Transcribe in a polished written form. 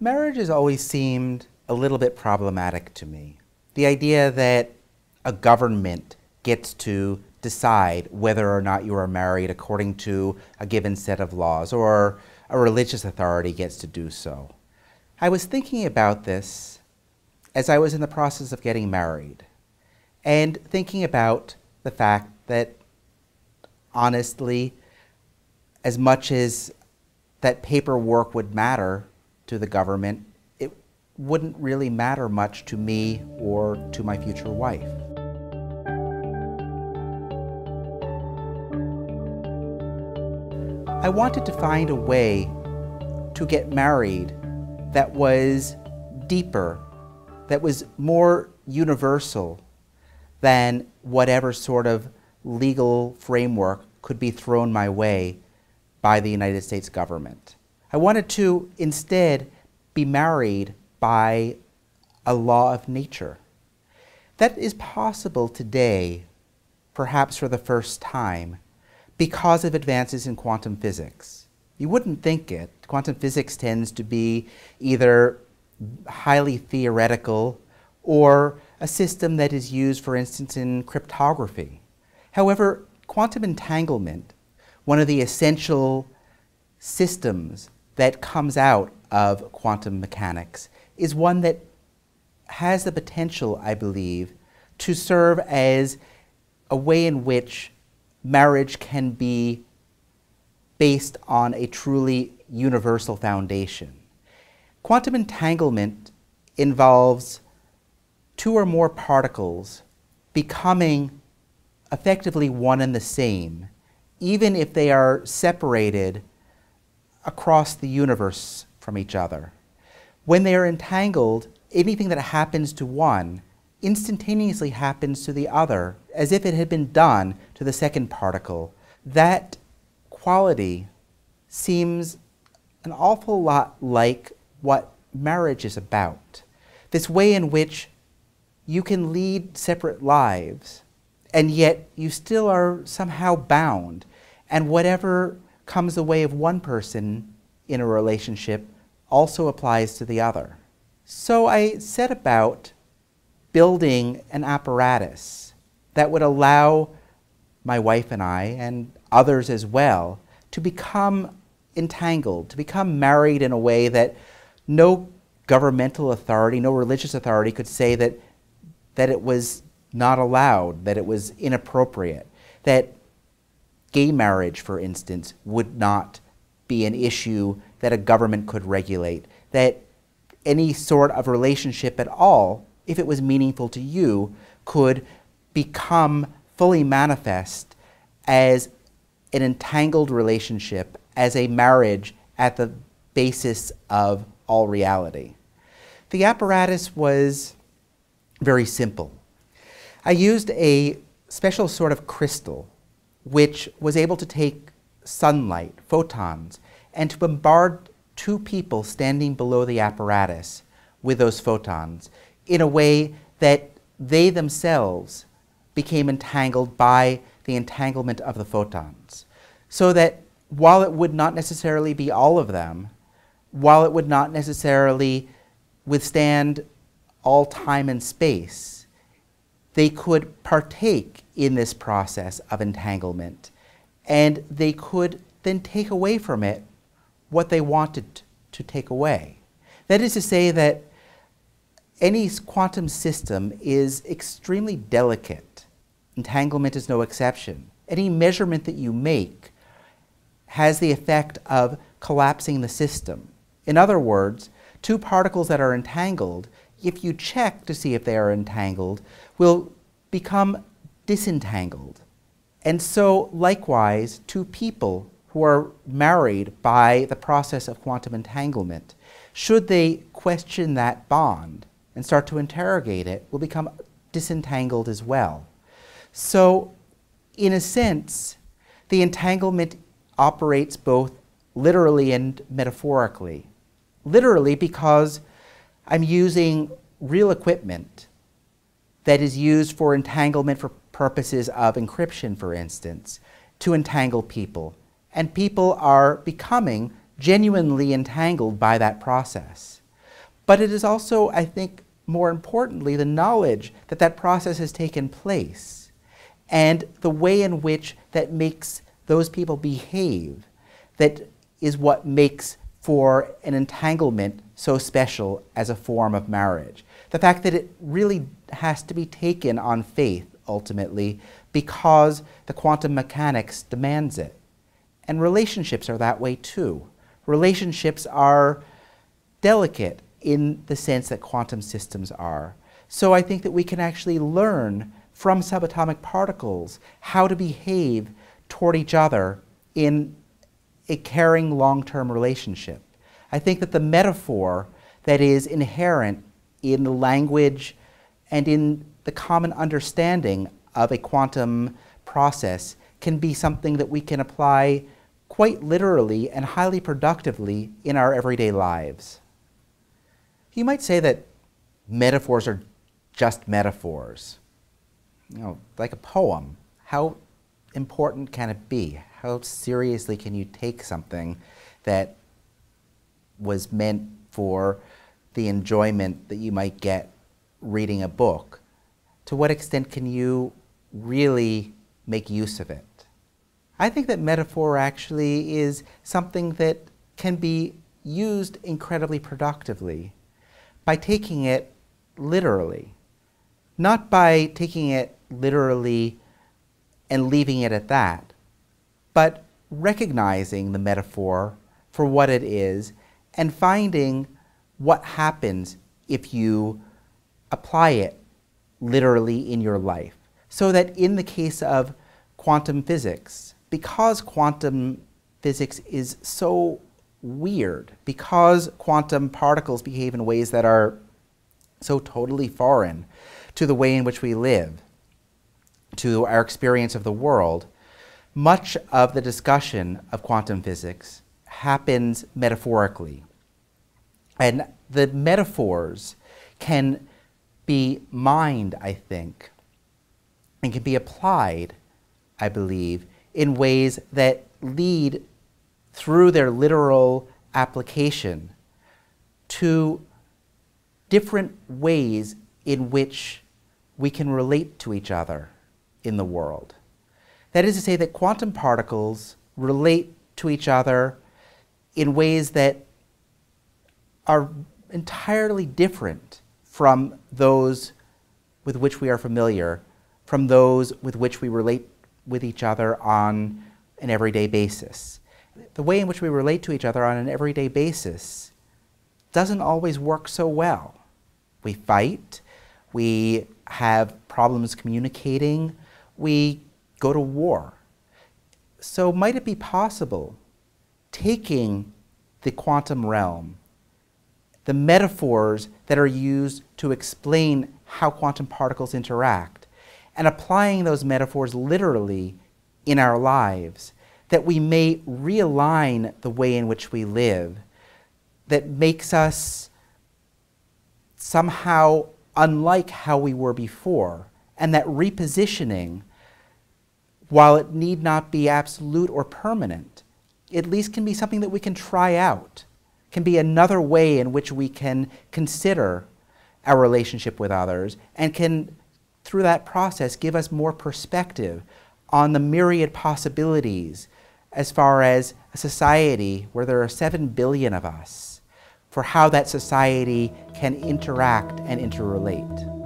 Marriage has always seemed a little bit problematic to me. The idea that a government gets to decide whether or not you are married according to a given set of laws, or a religious authority gets to do so. I was thinking about this as I was in the process of getting married, and thinking about the fact that, honestly, as much as that paperwork would matter to the government, it wouldn't really matter much to me or to my future wife. I wanted to find a way to get married that was deeper, that was more universal than whatever sort of legal framework could be thrown my way by the United States government. I wanted to instead be married by a law of nature. That is possible today, perhaps for the first time, because of advances in quantum physics. You wouldn't think it. Quantum physics tends to be either highly theoretical or a system that is used, for instance, in cryptography. However, quantum entanglement, one of the essential systems that comes out of quantum mechanics, is one that has the potential, I believe, to serve as a way in which marriage can be based on a truly universal foundation. Quantum entanglement involves two or more particles becoming effectively one and the same, even if they are separated across the universe from each other. When they are entangled, anything that happens to one instantaneously happens to the other, as if it had been done to the second particle. That quality seems an awful lot like what marriage is about. This way in which you can lead separate lives, and yet you still are somehow bound, and whatever comes the way of one person in a relationship also applies to the other. So I set about building an apparatus that would allow my wife and I, and others as well, to become entangled, to become married in a way that no governmental authority, no religious authority could say that it was not allowed, that it was inappropriate, that gay marriage, for instance, would not be an issue that a government could regulate, that any sort of relationship at all, if it was meaningful to you, could become fully manifest as an entangled relationship, as a marriage at the basis of all reality. The apparatus was very simple. I used a special sort of crystal which was able to take sunlight, photons, and to bombard two people standing below the apparatus with those photons, in a way that they themselves became entangled by the entanglement of the photons. So that while it would not necessarily be all of them, while it would not necessarily withstand all time and space, they could partake in this process of entanglement, and they could then take away from it what they wanted to take away. That is to say that any quantum system is extremely delicate. Entanglement is no exception. Any measurement that you make has the effect of collapsing the system. In other words, two particles that are entangled, if you check to see if they are entangled, will become disentangled. And so, likewise, two people who are married by the process of quantum entanglement, should they question that bond and start to interrogate it, will become disentangled as well. So, in a sense, the entanglement operates both literally and metaphorically. Literally because I'm using real equipment that is used for entanglement for purposes of encryption, for instance, to entangle people. And people are becoming genuinely entangled by that process. But it is also, I think, more importantly, the knowledge that that process has taken place and the way in which that makes those people behave that is what makes for an entanglement so special as a form of marriage. The fact that it really has to be taken on faith, ultimately, because the quantum mechanics demands it. And relationships are that way too. Relationships are delicate in the sense that quantum systems are. So I think that we can actually learn from subatomic particles how to behave toward each other in a caring long-term relationship. I think that the metaphor that is inherent in the language and in the common understanding of a quantum process can be something that we can apply quite literally and highly productively in our everyday lives. You might say that metaphors are just metaphors, you know, like a poem. How important can it be? How seriously can you take something that was meant for the enjoyment that you might get reading a book? To what extent can you really make use of it? I think that metaphor actually is something that can be used incredibly productively by taking it literally. Not by taking it literally and leaving it at that, but recognizing the metaphor for what it is and finding what happens if you apply it literally in your life. So that in the case of quantum physics, because quantum physics is so weird, because quantum particles behave in ways that are so totally foreign to the way in which we live, to our experience of the world, much of the discussion of quantum physics happens metaphorically. And the metaphors can be mined, I think, and can be applied, I believe, in ways that lead through their literal application to different ways in which we can relate to each other in the world. That is to say that quantum particles relate to each other in ways that are entirely different from those with which we are familiar, from those with which we relate with each other on an everyday basis. The way in which we relate to each other on an everyday basis doesn't always work so well. We fight, we have problems communicating, we go to war. So might it be possible, taking the quantum realm, the metaphors that are used to explain how quantum particles interact, and applying those metaphors literally in our lives, that we may realign the way in which we live, that makes us somehow unlike how we were before, and that repositioning, while it need not be absolute or permanent, at least can be something that we can try out, can be another way in which we can consider our relationship with others, and can, through that process, give us more perspective on the myriad possibilities as far as a society where there are 7 billion of us, for how that society can interact and interrelate.